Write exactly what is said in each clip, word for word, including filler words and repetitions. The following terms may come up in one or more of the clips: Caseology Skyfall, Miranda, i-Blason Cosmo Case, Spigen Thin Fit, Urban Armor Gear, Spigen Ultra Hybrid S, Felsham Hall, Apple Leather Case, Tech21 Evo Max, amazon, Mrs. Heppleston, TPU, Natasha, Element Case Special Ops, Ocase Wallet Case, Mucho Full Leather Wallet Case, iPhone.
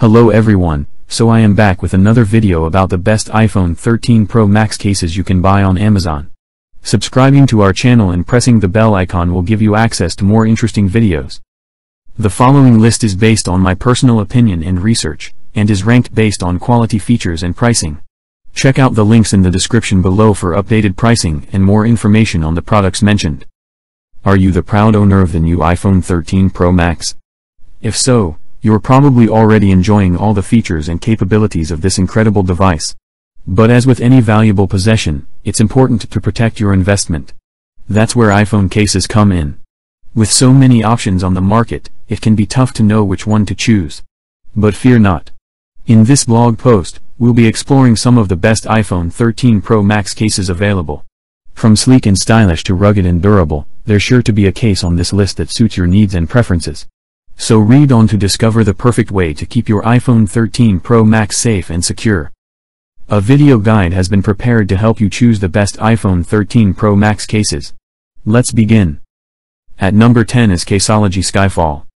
Hello everyone, so I am back with another video about the best iPhone thirteen Pro Max cases you can buy on Amazon. Subscribing to our channel and pressing the bell icon will give you access to more interesting videos. The following list is based on my personal opinion and research, and is ranked based on quality, features and pricing. Check out the links in the description below for updated pricing and more information on the products mentioned. Are you the proud owner of the new iPhone thirteen Pro Max? If so, you're probably already enjoying all the features and capabilities of this incredible device. But as with any valuable possession, it's important to protect your investment. That's where iPhone cases come in. With so many options on the market, it can be tough to know which one to choose. But fear not. In this blog post, we'll be exploring some of the best iPhone thirteen Pro Max cases available. From sleek and stylish to rugged and durable, there's sure to be a case on this list that suits your needs and preferences. So read on to discover the perfect way to keep your iPhone thirteen Pro Max safe and secure. A video guide has been prepared to help you choose the best iPhone thirteen Pro Max cases. Let's begin. At number ten is Caseology Skyfall.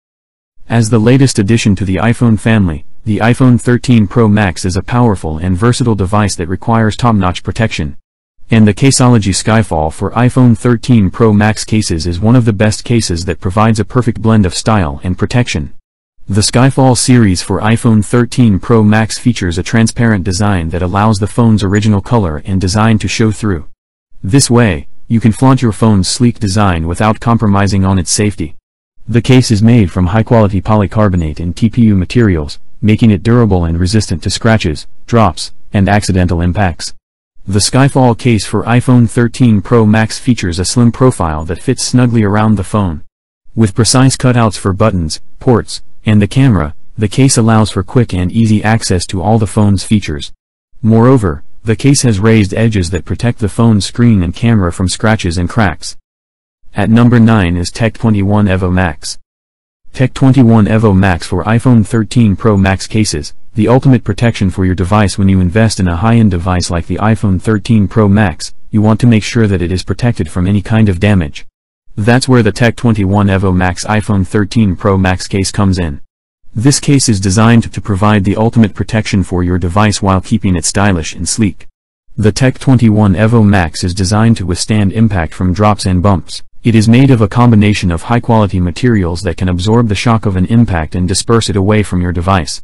As the latest addition to the iPhone family, the iPhone thirteen Pro Max is a powerful and versatile device that requires top-notch protection. And the Caseology Skyfall for iPhone thirteen Pro Max cases is one of the best cases that provides a perfect blend of style and protection. The Skyfall series for iPhone thirteen Pro Max features a transparent design that allows the phone's original color and design to show through. This way, you can flaunt your phone's sleek design without compromising on its safety. The case is made from high-quality polycarbonate and T P U materials, making it durable and resistant to scratches, drops, and accidental impacts. The Skyfall case for iPhone thirteen Pro Max features a slim profile that fits snugly around the phone. With precise cutouts for buttons, ports, and the camera, the case allows for quick and easy access to all the phone's features. Moreover, the case has raised edges that protect the phone's screen and camera from scratches and cracks. At number nine is Tech twenty-one Evo Max. Tech twenty-one Evo Max for iPhone thirteen Pro Max cases, the ultimate protection for your device. When you invest in a high-end device like the iPhone thirteen Pro Max, you want to make sure that it is protected from any kind of damage. That's where the Tech twenty-one Evo Max iPhone thirteen Pro Max case comes in. This case is designed to provide the ultimate protection for your device while keeping it stylish and sleek. The Tech twenty-one Evo Max is designed to withstand impact from drops and bumps. It is made of a combination of high-quality materials that can absorb the shock of an impact and disperse it away from your device.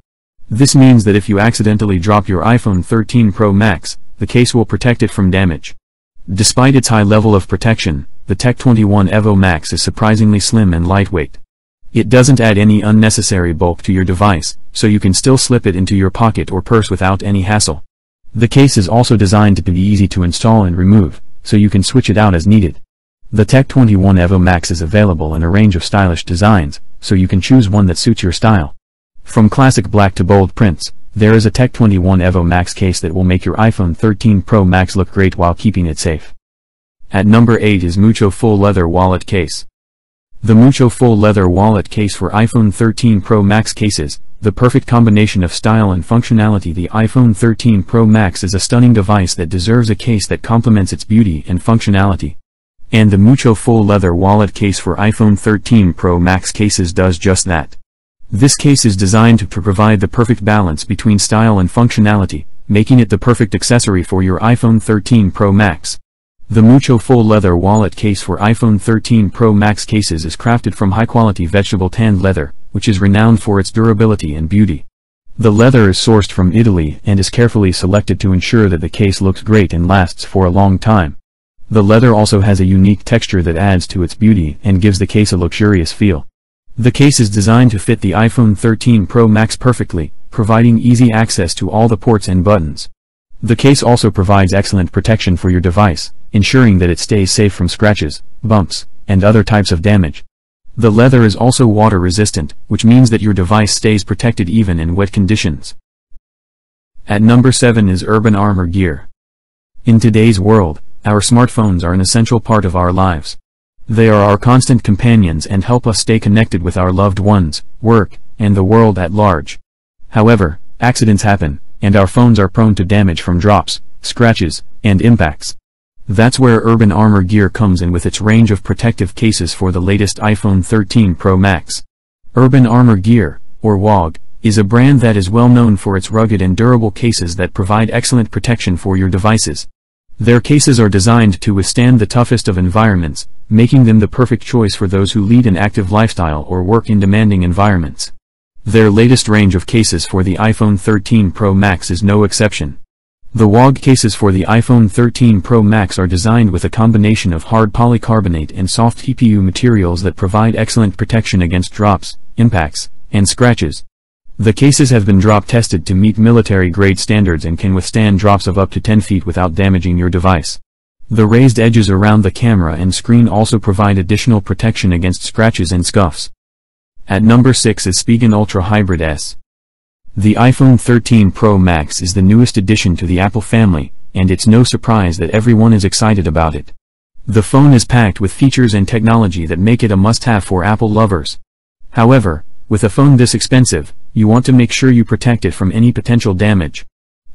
This means that if you accidentally drop your iPhone thirteen Pro Max, the case will protect it from damage. Despite its high level of protection, the Tech twenty-one Evo Max is surprisingly slim and lightweight. It doesn't add any unnecessary bulk to your device, so you can still slip it into your pocket or purse without any hassle. The case is also designed to be easy to install and remove, so you can switch it out as needed. The Tech twenty-one Evo Max is available in a range of stylish designs, so you can choose one that suits your style. From classic black to bold prints, there is a Tech twenty-one Evo Max case that will make your iPhone thirteen Pro Max look great while keeping it safe. At number eight is Mucho Full Leather Wallet Case. The Mucho Full Leather Wallet Case for iPhone thirteen Pro Max cases, the perfect combination of style and functionality. The iPhone thirteen Pro Max is a stunning device that deserves a case that complements its beauty and functionality. And the Mucho Full Leather Wallet Case for iPhone thirteen Pro Max cases does just that. This case is designed to provide the perfect balance between style and functionality, making it the perfect accessory for your iPhone thirteen Pro Max. The Mucho Full Leather Wallet Case for iPhone thirteen Pro Max cases is crafted from high-quality vegetable tanned leather, which is renowned for its durability and beauty. The leather is sourced from Italy and is carefully selected to ensure that the case looks great and lasts for a long time. The leather also has a unique texture that adds to its beauty and gives the case a luxurious feel. The case is designed to fit the iPhone thirteen Pro Max perfectly, providing easy access to all the ports and buttons. The case also provides excellent protection for your device, ensuring that it stays safe from scratches, bumps, and other types of damage. The leather is also water resistant, which means that your device stays protected even in wet conditions. At number seven is Urban Armor Gear. In today's world, our smartphones are an essential part of our lives. They are our constant companions and help us stay connected with our loved ones, work, and the world at large. However, accidents happen, and our phones are prone to damage from drops, scratches, and impacts. That's where Urban Armor Gear comes in with its range of protective cases for the latest iPhone thirteen Pro Max. Urban Armor Gear, or W A G, is a brand that is well known for its rugged and durable cases that provide excellent protection for your devices. Their cases are designed to withstand the toughest of environments, making them the perfect choice for those who lead an active lifestyle or work in demanding environments. Their latest range of cases for the iPhone thirteen Pro Max is no exception. The W O G cases for the iPhone thirteen Pro Max are designed with a combination of hard polycarbonate and soft T P U materials that provide excellent protection against drops, impacts, and scratches. The cases have been drop tested to meet military-grade standards and can withstand drops of up to ten feet without damaging your device. The raised edges around the camera and screen also provide additional protection against scratches and scuffs. At number six is Spigen Ultra Hybrid S. The iPhone thirteen Pro Max is the newest addition to the Apple family, and it's no surprise that everyone is excited about it. The phone is packed with features and technology that make it a must-have for Apple lovers. However, with a phone this expensive, you want to make sure you protect it from any potential damage.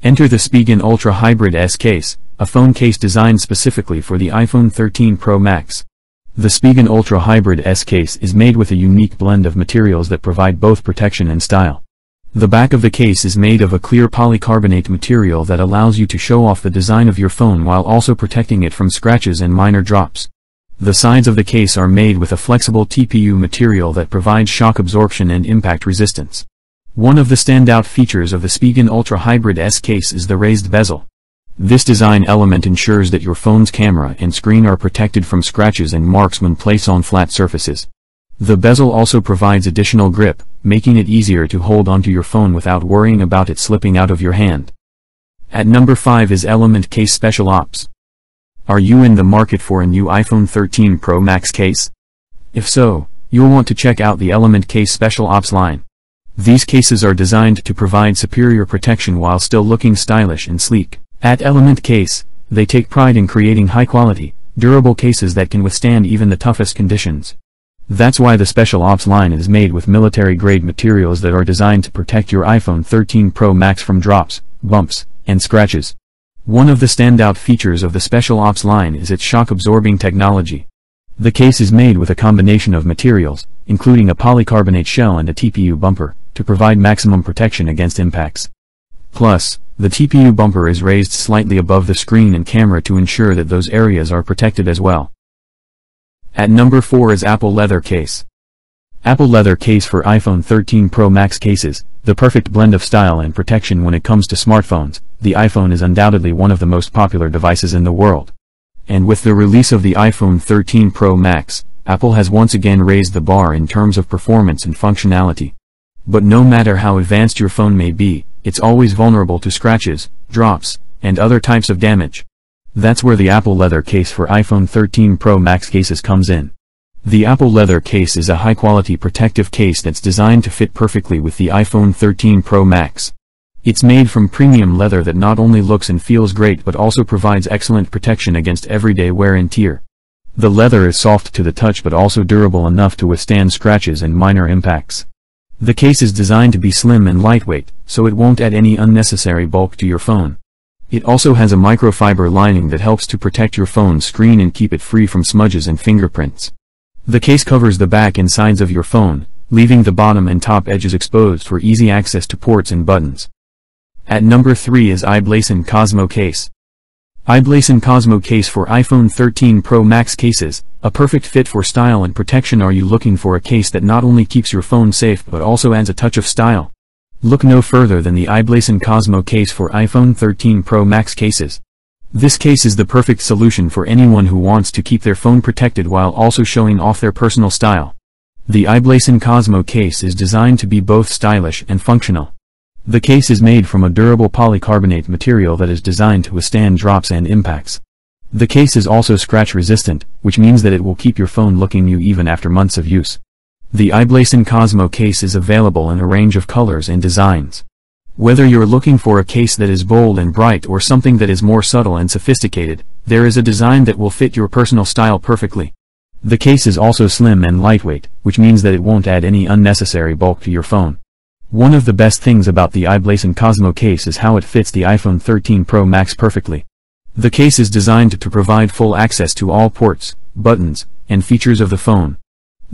Enter the Spigen Ultra Hybrid S case, a phone case designed specifically for the iPhone thirteen Pro Max. The Spigen Ultra Hybrid S case is made with a unique blend of materials that provide both protection and style. The back of the case is made of a clear polycarbonate material that allows you to show off the design of your phone while also protecting it from scratches and minor drops. The sides of the case are made with a flexible T P U material that provides shock absorption and impact resistance. One of the standout features of the Spigen Ultra Hybrid S case is the raised bezel. This design element ensures that your phone's camera and screen are protected from scratches and marks when placed on flat surfaces. The bezel also provides additional grip, making it easier to hold onto your phone without worrying about it slipping out of your hand. At number five is Element Case Special Ops. Are you in the market for a new iPhone thirteen Pro Max case? If so, you'll want to check out the Element Case Special Ops line. These cases are designed to provide superior protection while still looking stylish and sleek. At Element Case, they take pride in creating high-quality, durable cases that can withstand even the toughest conditions. That's why the Special Ops line is made with military-grade materials that are designed to protect your iPhone thirteen Pro Max from drops, bumps, and scratches. One of the standout features of the Special Ops line is its shock-absorbing technology. The case is made with a combination of materials, including a polycarbonate shell and a T P U bumper, to provide maximum protection against impacts. Plus, the T P U bumper is raised slightly above the screen and camera to ensure that those areas are protected as well. At number four is Apple Leather Case. Apple Leather Case for iPhone thirteen Pro Max cases, the perfect blend of style and protection when it comes to smartphones. The iPhone is undoubtedly one of the most popular devices in the world. And with the release of the iPhone thirteen Pro Max, Apple has once again raised the bar in terms of performance and functionality. But no matter how advanced your phone may be, it's always vulnerable to scratches, drops, and other types of damage. That's where the Apple Leather Case for iPhone thirteen Pro Max cases comes in. The Apple Leather Case is a high-quality protective case that's designed to fit perfectly with the iPhone thirteen Pro Max. It's made from premium leather that not only looks and feels great but also provides excellent protection against everyday wear and tear. The leather is soft to the touch but also durable enough to withstand scratches and minor impacts. The case is designed to be slim and lightweight, so it won't add any unnecessary bulk to your phone. It also has a microfiber lining that helps to protect your phone's screen and keep it free from smudges and fingerprints. The case covers the back and sides of your phone, leaving the bottom and top edges exposed for easy access to ports and buttons. At number three is i-Blason Cosmo Case. i-Blason Cosmo Case for iPhone thirteen Pro Max cases, a perfect fit for style and protection. Are you looking for a case that not only keeps your phone safe but also adds a touch of style? Look no further than the i-Blason Cosmo Case for iPhone thirteen Pro Max cases. This case is the perfect solution for anyone who wants to keep their phone protected while also showing off their personal style. The i-Blason Cosmo Case is designed to be both stylish and functional. The case is made from a durable polycarbonate material that is designed to withstand drops and impacts. The case is also scratch-resistant, which means that it will keep your phone looking new even after months of use. The i-Blason Cosmo Case is available in a range of colors and designs. Whether you're looking for a case that is bold and bright or something that is more subtle and sophisticated, there is a design that will fit your personal style perfectly. The case is also slim and lightweight, which means that it won't add any unnecessary bulk to your phone. One of the best things about the i-Blason Cosmo Case is how it fits the iPhone thirteen Pro Max perfectly. The case is designed to provide full access to all ports, buttons, and features of the phone.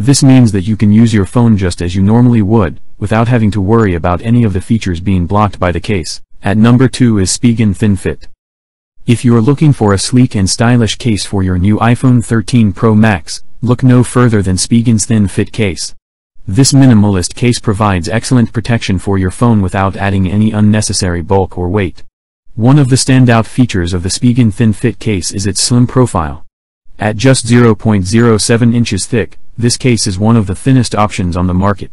This means that you can use your phone just as you normally would, without having to worry about any of the features being blocked by the case. At number two is Spigen Thin Fit. If you're looking for a sleek and stylish case for your new iPhone thirteen Pro Max, look no further than Spigen's Thin Fit case. This minimalist case provides excellent protection for your phone without adding any unnecessary bulk or weight. One of the standout features of the Spigen Thin Fit case is its slim profile. At just zero point zero seven inches thick, this case is one of the thinnest options on the market.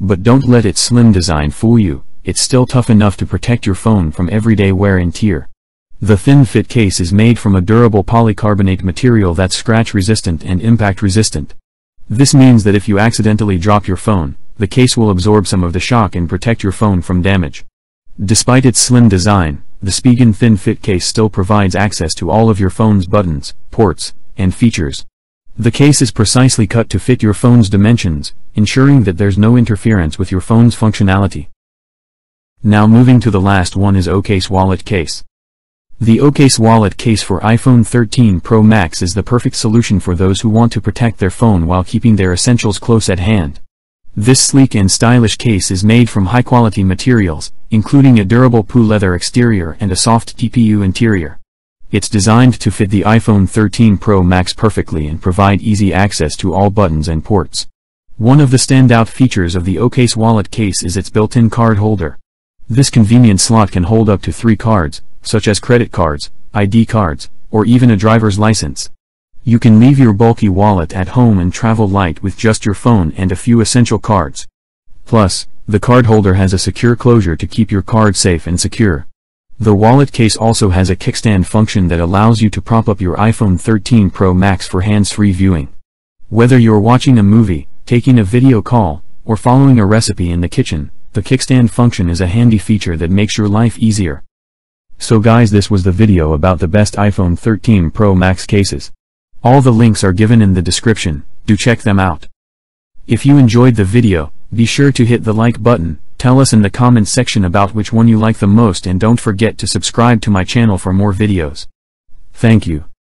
But don't let its slim design fool you, it's still tough enough to protect your phone from everyday wear and tear. The Thin Fit case is made from a durable polycarbonate material that's scratch-resistant and impact-resistant. This means that if you accidentally drop your phone, the case will absorb some of the shock and protect your phone from damage. Despite its slim design, the Spigen Thin Fit case still provides access to all of your phone's buttons, ports, and features. The case is precisely cut to fit your phone's dimensions, ensuring that there's no interference with your phone's functionality. Now moving to the last one is Ocase Wallet Case. The Ocase Wallet Case for iPhone thirteen Pro Max is the perfect solution for those who want to protect their phone while keeping their essentials close at hand. This sleek and stylish case is made from high-quality materials, including a durable P U leather exterior and a soft T P U interior. It's designed to fit the iPhone thirteen Pro Max perfectly and provide easy access to all buttons and ports. One of the standout features of the Ocase Wallet Case is its built-in card holder. This convenient slot can hold up to three cards, such as credit cards, I D cards, or even a driver's license. You can leave your bulky wallet at home and travel light with just your phone and a few essential cards. Plus, the card holder has a secure closure to keep your card safe and secure. The wallet case also has a kickstand function that allows you to prop up your iPhone thirteen Pro Max for hands-free viewing. Whether you're watching a movie, taking a video call, or following a recipe in the kitchen, the kickstand function is a handy feature that makes your life easier. So guys, this was the video about the best iPhone thirteen Pro Max cases. All the links are given in the description, do check them out. If you enjoyed the video, be sure to hit the like button, tell us in the comments section about which one you like the most, and don't forget to subscribe to my channel for more videos. Thank you.